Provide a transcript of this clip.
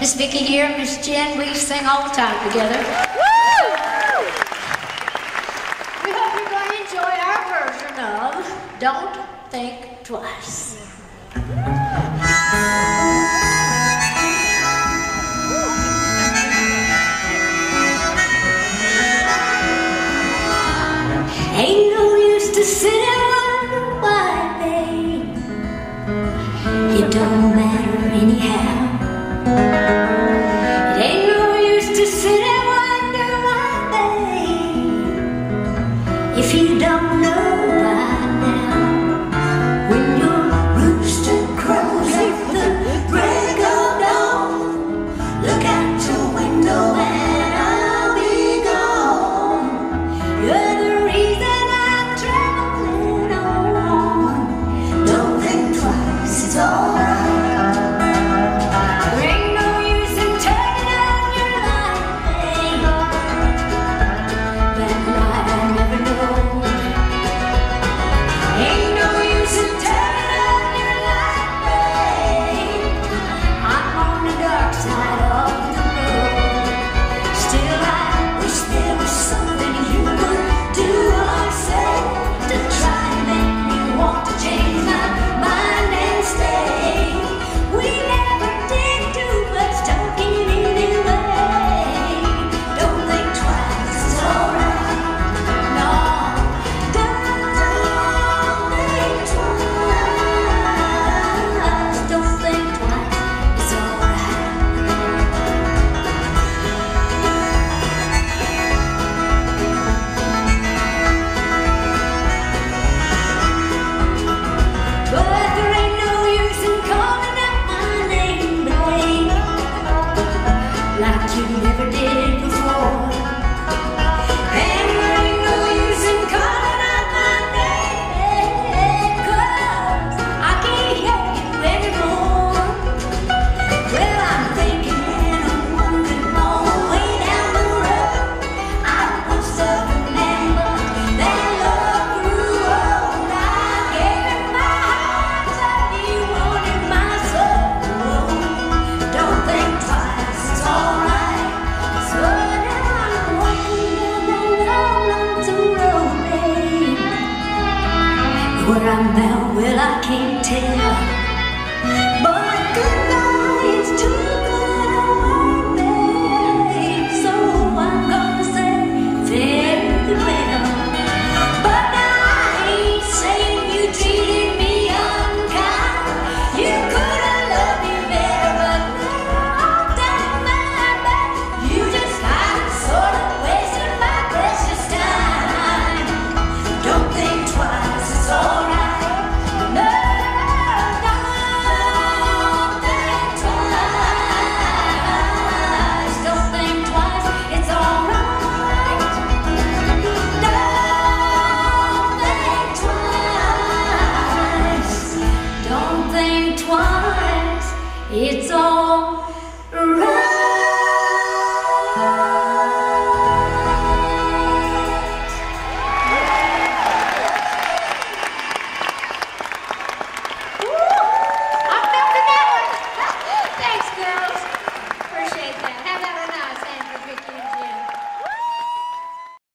Miss Vicki here, Miss Jen, we sing all the time together. Woo! We hope you're going to enjoy our version of Don't Think Twice. Ain't no use to sit and wonder why, babe. It don't matter anyhow. It ain't no use to sit and wonder why, babe, if you don't know by now. When your rooster crows at the break of dawn, look out your window and I'll be gone. You're the reason I'm traveling on. Don't think twice, it's all right. Where I'm bound, well, I can't tell, but I could not.